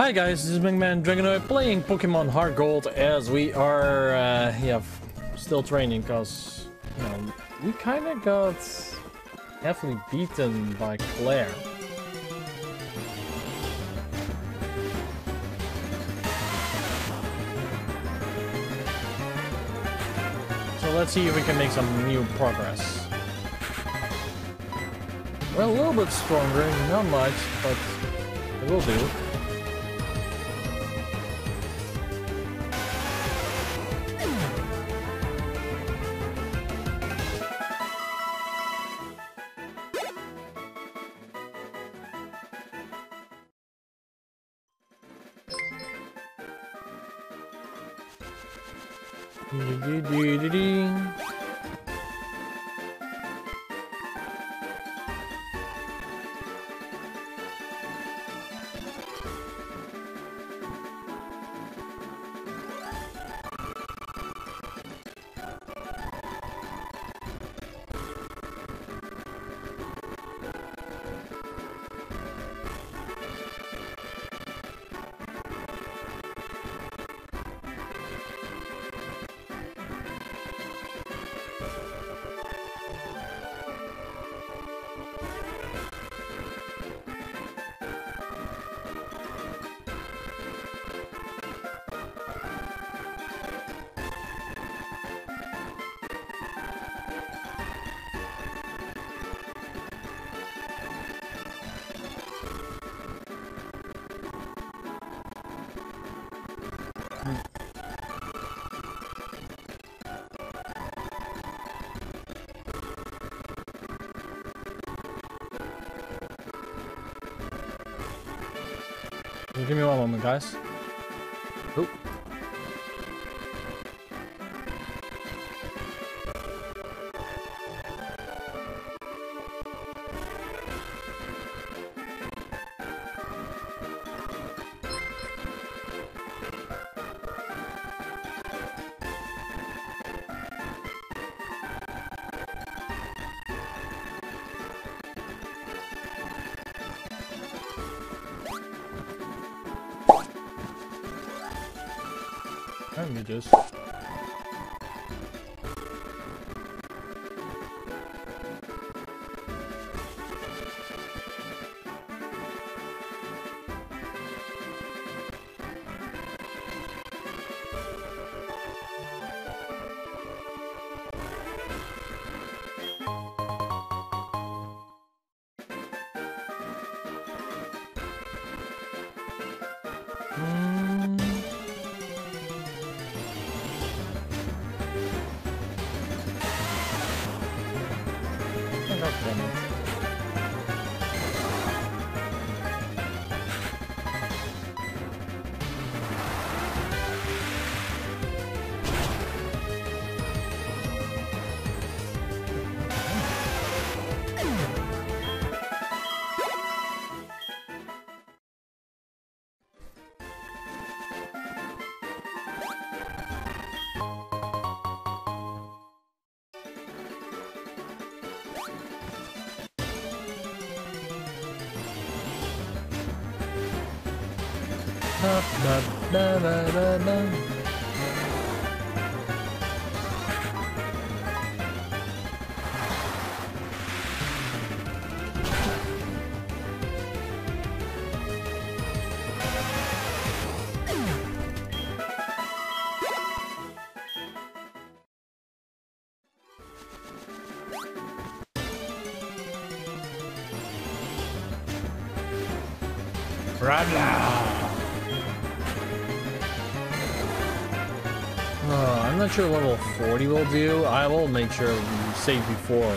Hi guys, this is Mega Man Dragonoid playing Pokemon Heart Gold as we are still training because we kind of got heavily beaten by Claire. So let's see if we can make some new progress. We're a little bit stronger, not much, but it will do. Give me one moment, guys. Oh. Let me just... I'm not sure level 40 will do. I will make sure we save before.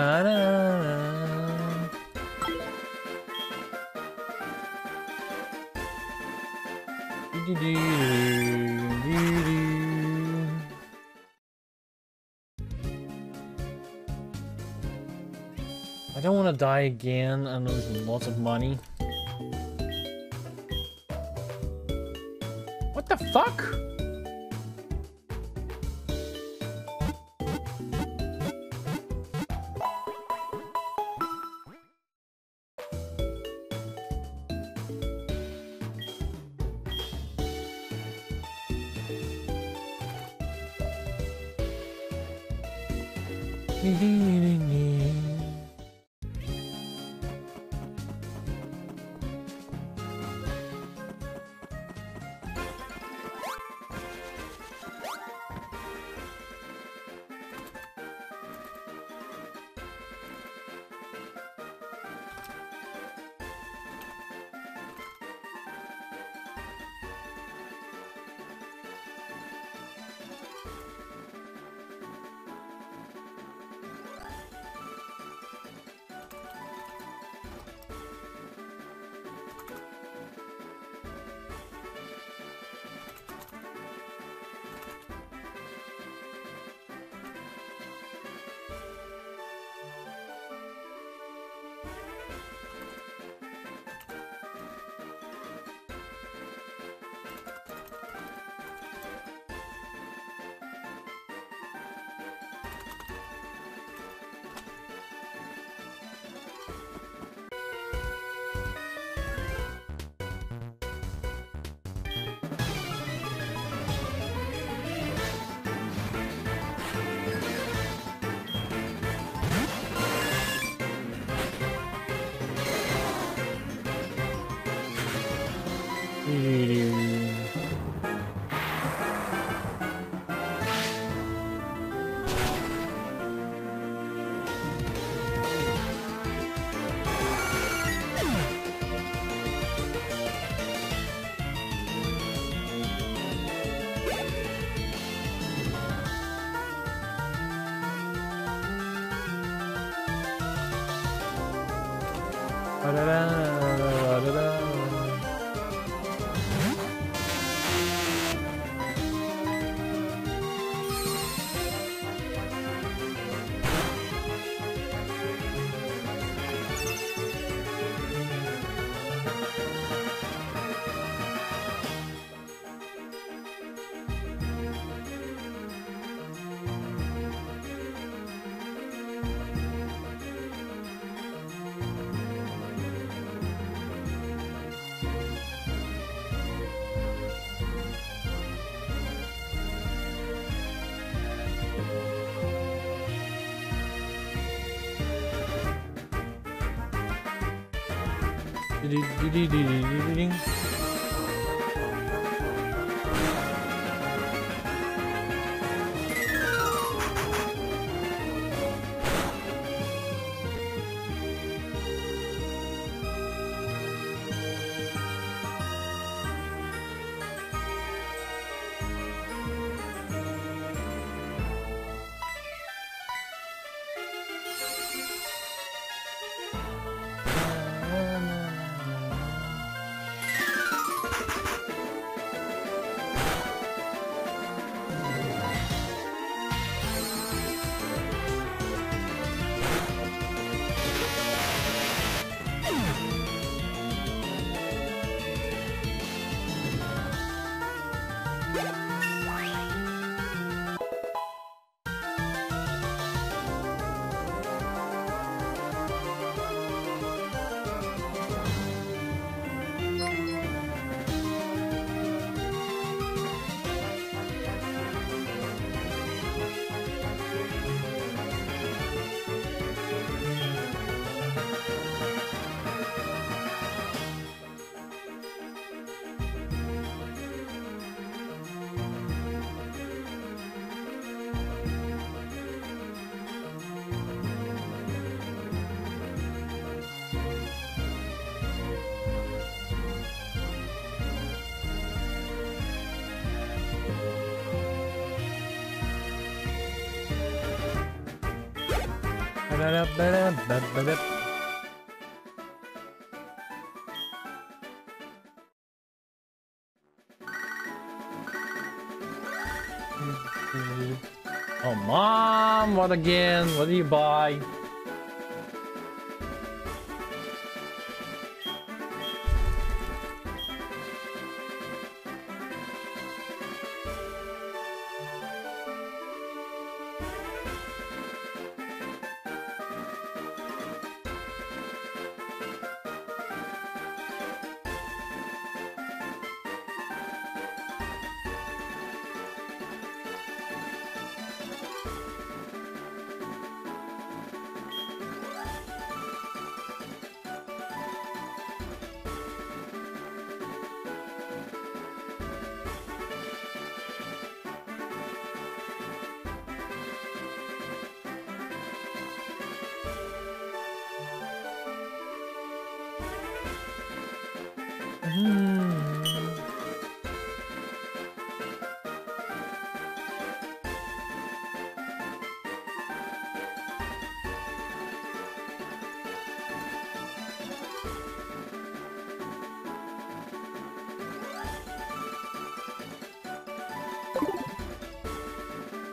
I don't want to die again and lose lots of money. What the fuck? Oh, Mom, what again? What do you buy?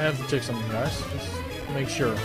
I have to check something, guys. Just make sure.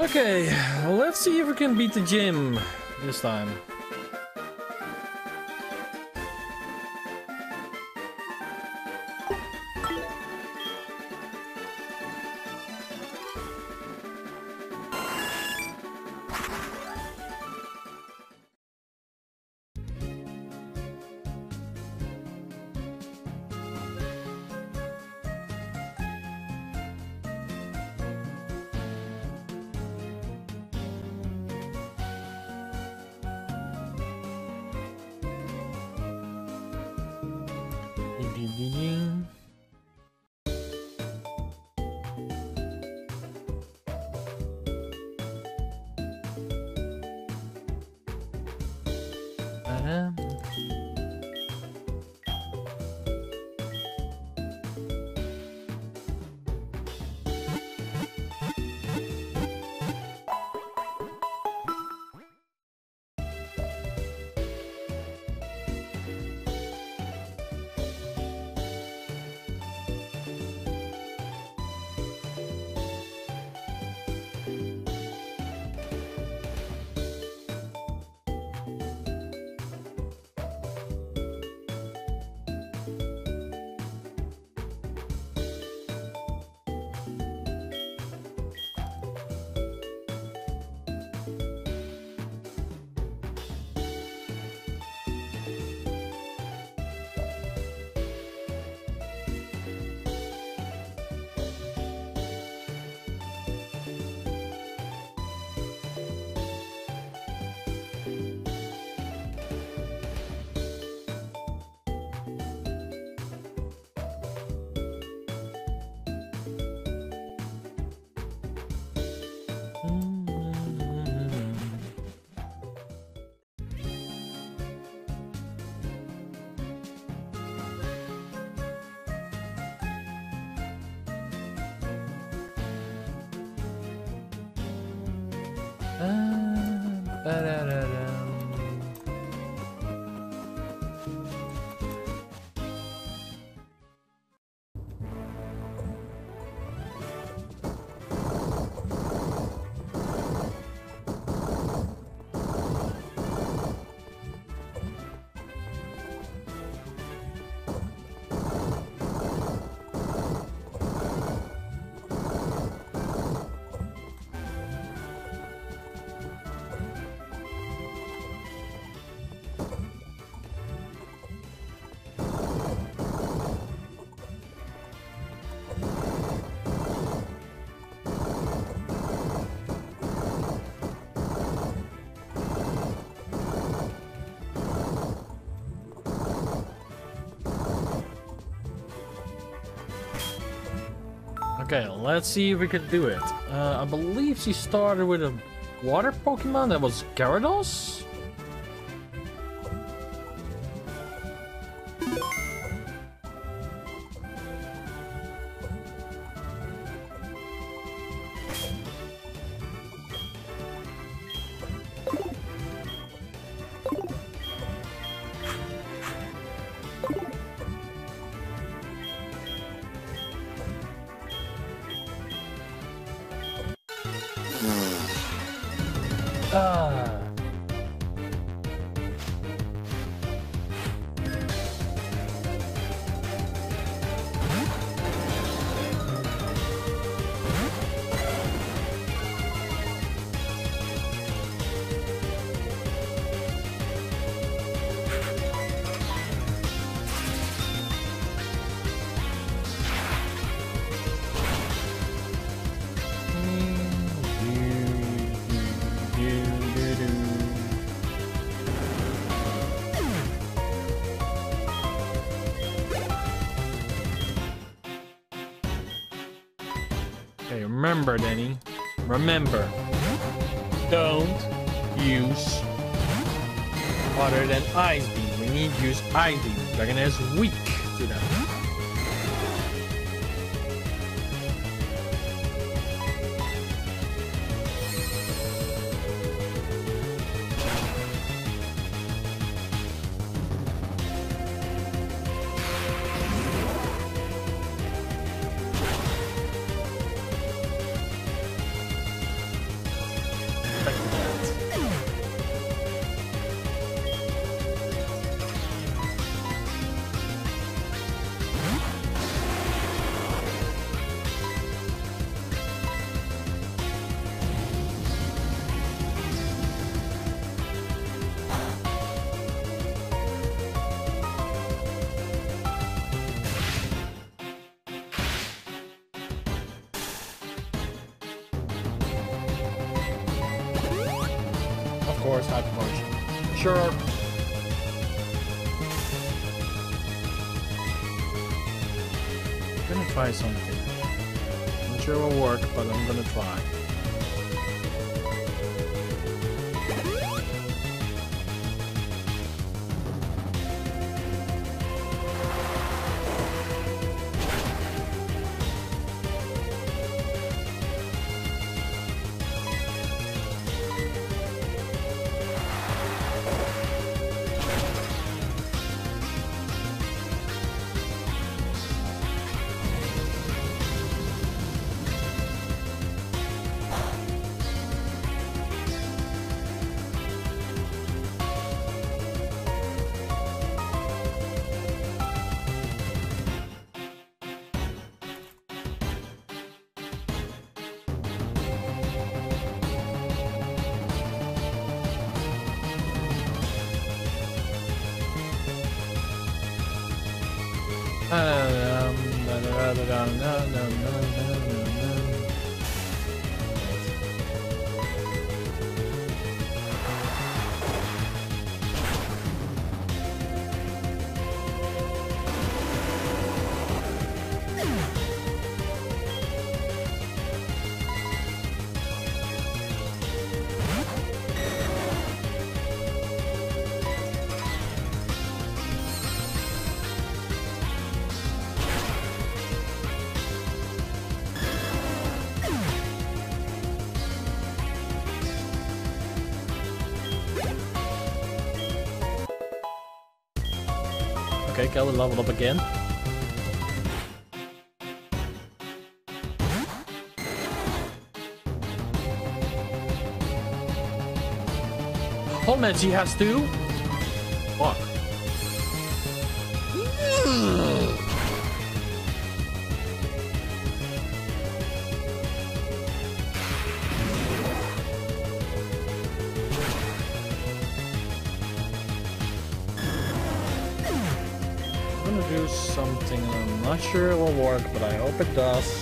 Okay, let's see if we can beat the gym this time. Okay, let's see if we can do it. I believe she started with a water Pokemon that was Gyarados? Remember, Danny. Remember. Don't use other than Ice Beam. We need to use Ice Beam. Dragon is weak to that. Taurus type version. Sure. I'm gonna try something. I'm not sure it will work, but I'm gonna try. Okay, can we level up again? Oh man, she has two? Fuck. Not sure it will work, but I hope it does.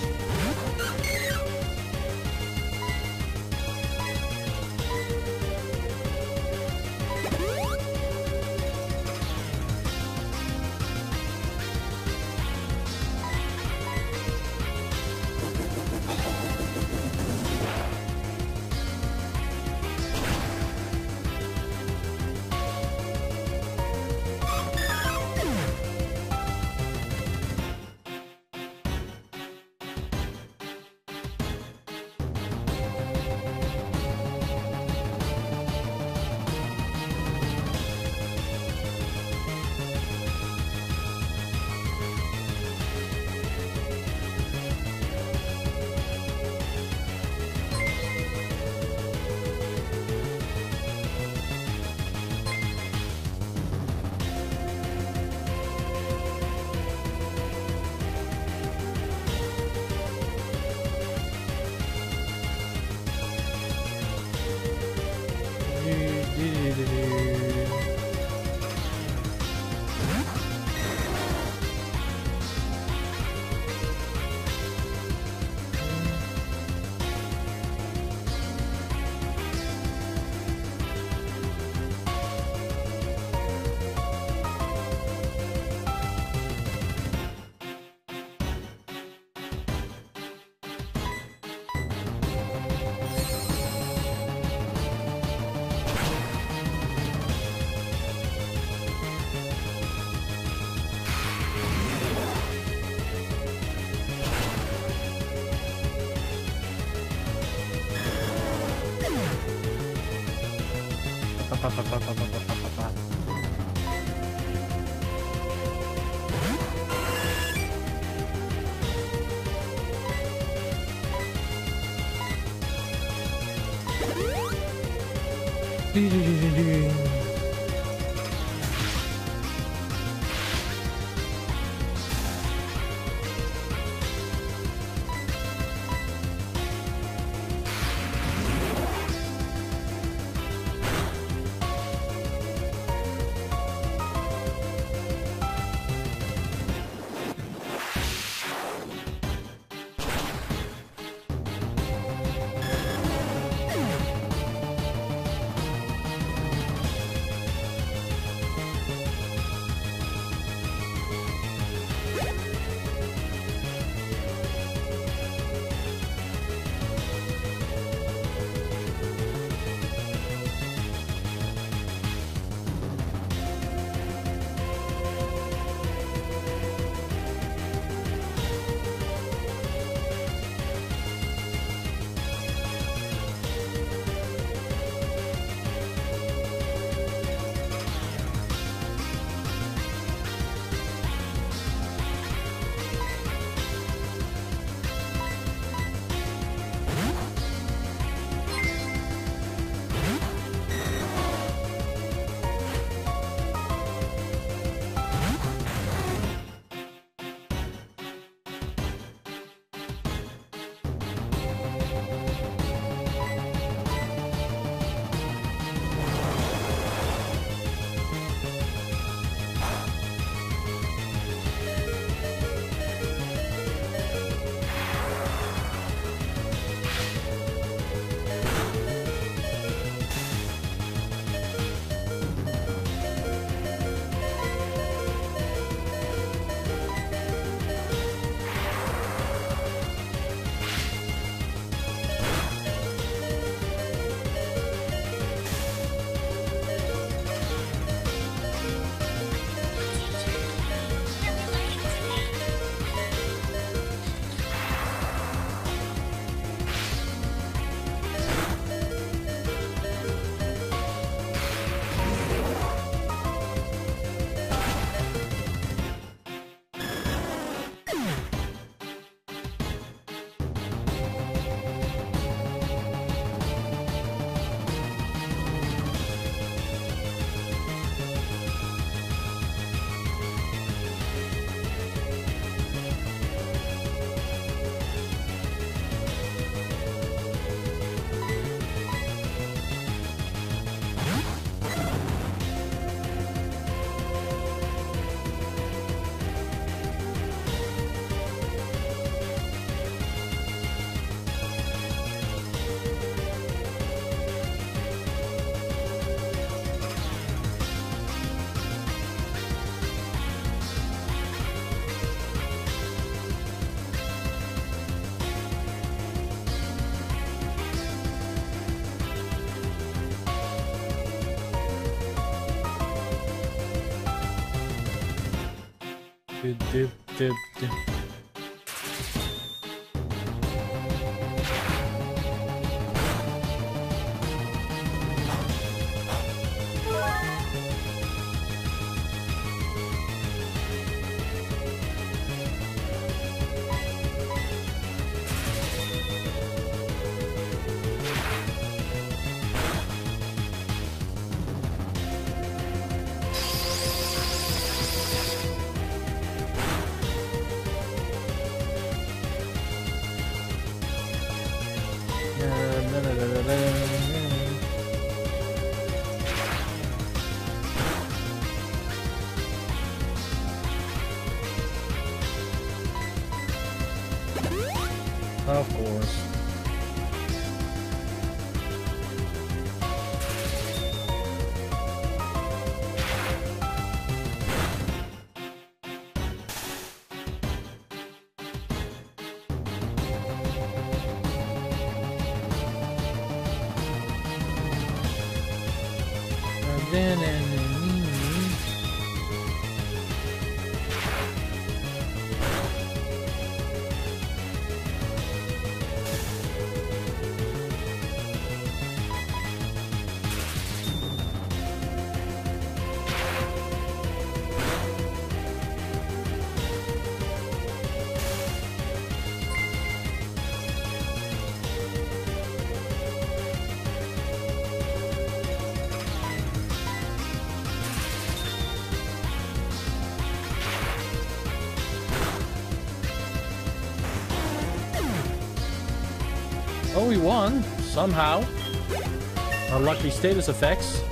Oh, we won somehow. Unlucky status effects.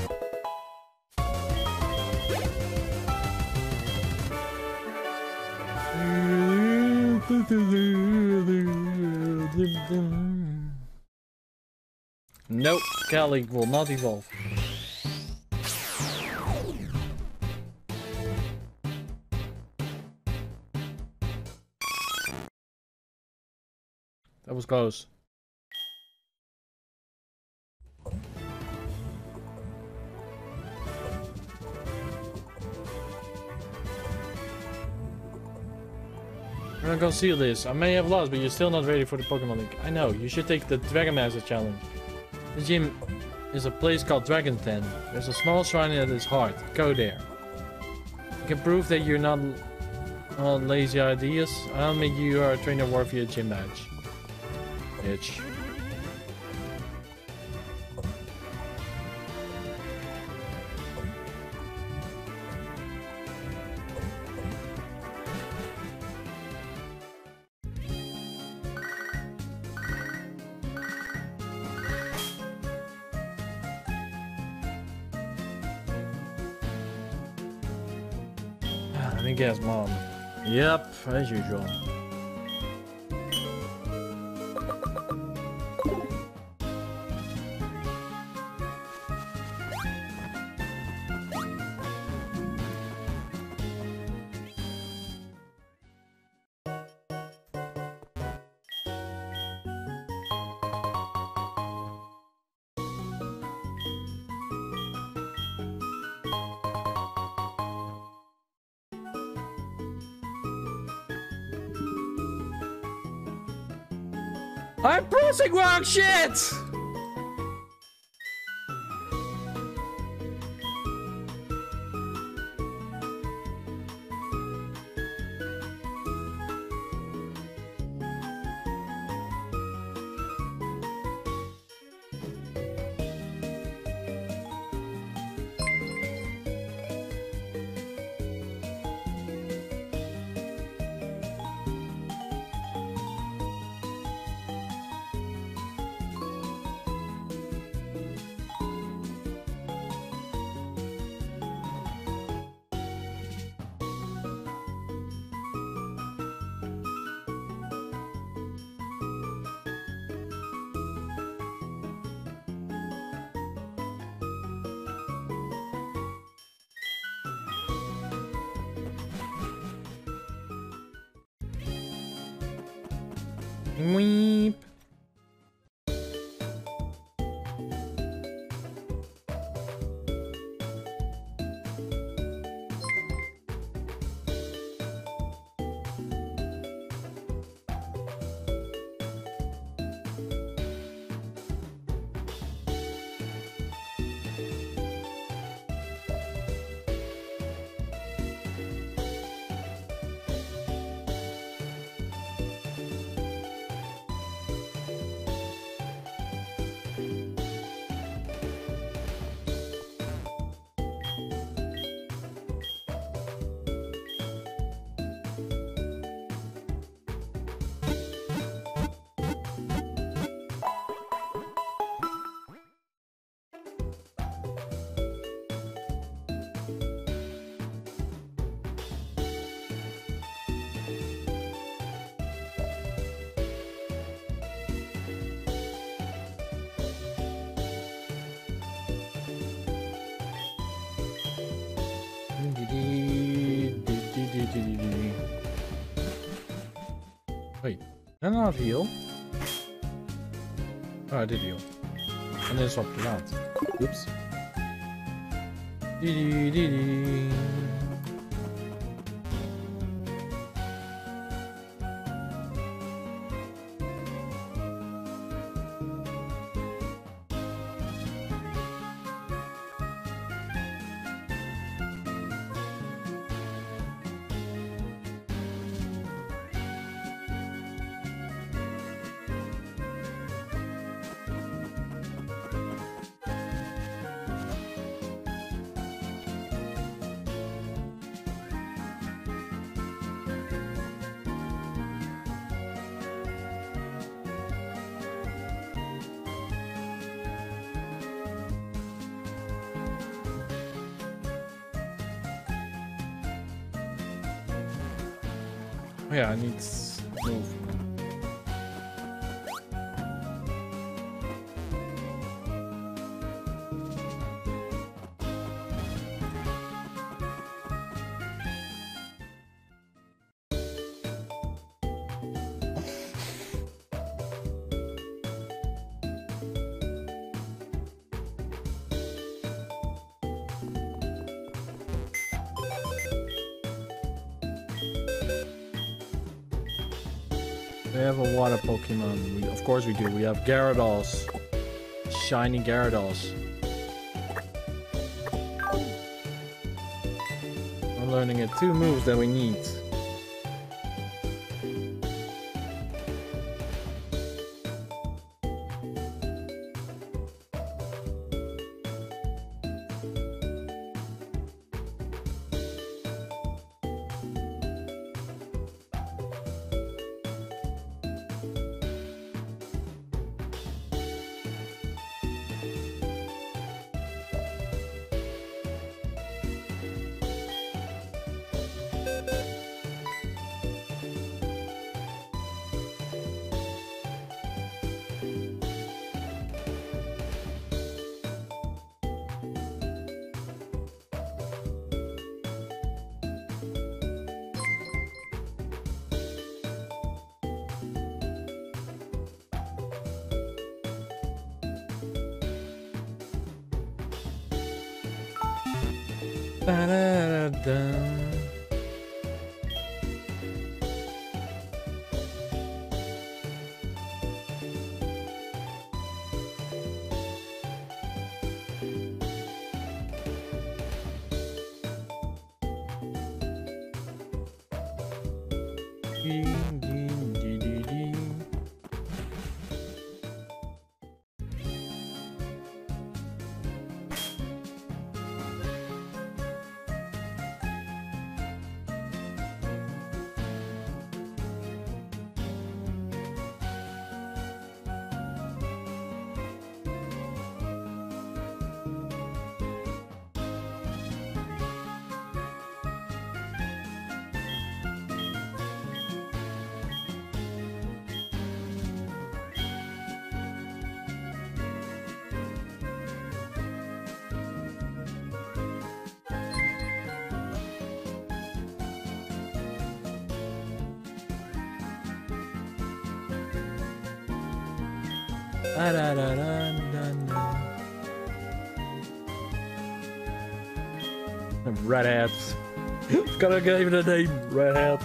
Nope, Cali will not evolve. That was close. I'm not gonna conceal this. I may have lost, but you're still not ready for the Pokemon League. I know, you should take the Dragon Master Challenge. The gym is a place called Dragon's Den. There's a small shrine that is hard. Go there. You can prove that you're not on lazy ideas. I'll make you a trainer worthy of a gym badge. Bitch. Yes, Mom. Yep, as usual. I'm pressing wrong shit! Weep. Can I not heal? Oh, I did heal. And then swapped him out. Oops. Dee-dee-dee-dee. Yeah, I need to move. We have a water Pokemon. Of course we do. We have Gyarados. Shiny Gyarados. I'm learning it. Two moves that we need. Red hats. Gotta give it a name, red hat.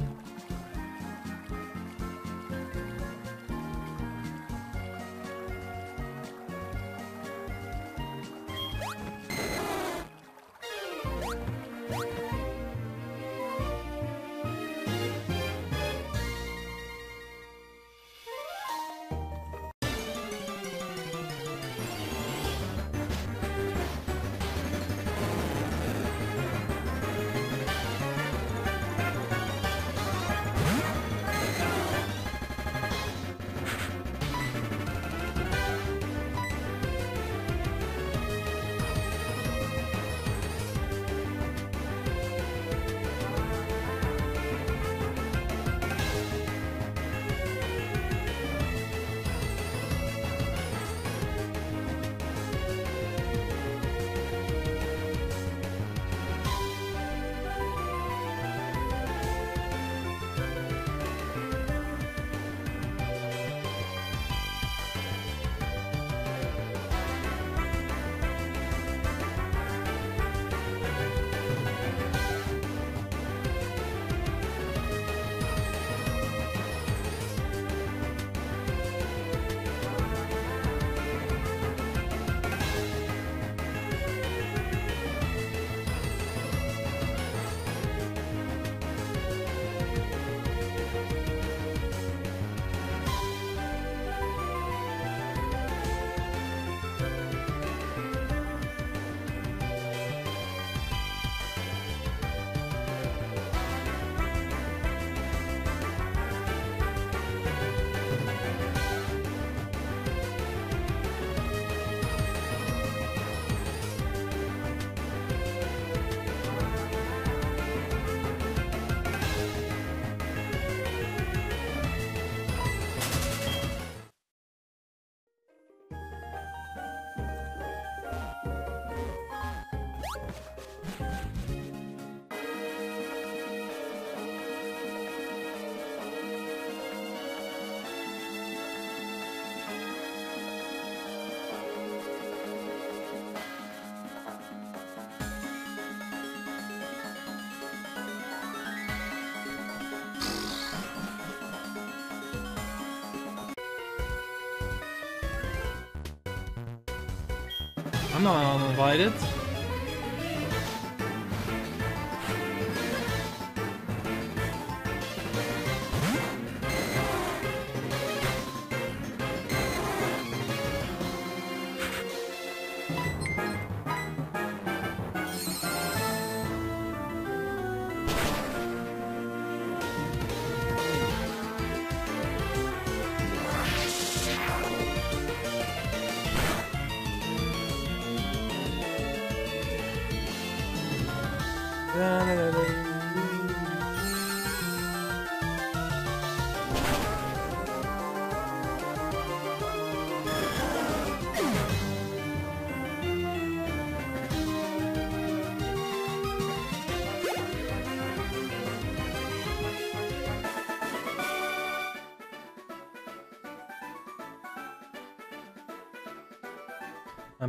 I'm not uninvited.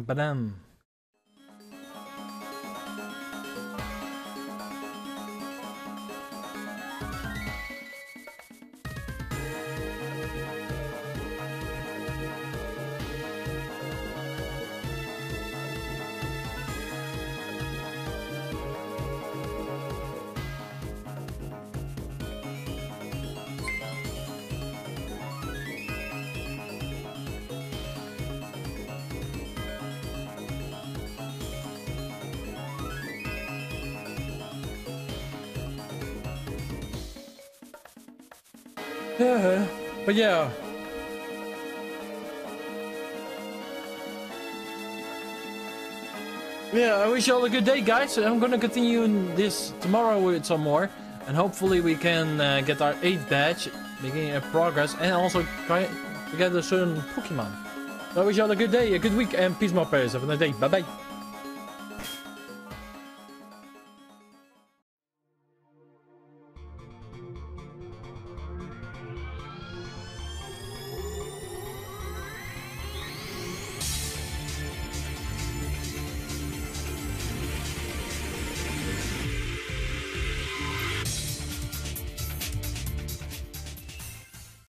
Badam. But yeah. Yeah, I wish you all a good day, guys. I'm gonna continue this tomorrow with some more. And hopefully we can get our 8th badge, making progress, and also try to get a certain Pokemon. So I wish you all a good day, a good week, and peace, my players. Have a nice day. Bye-bye.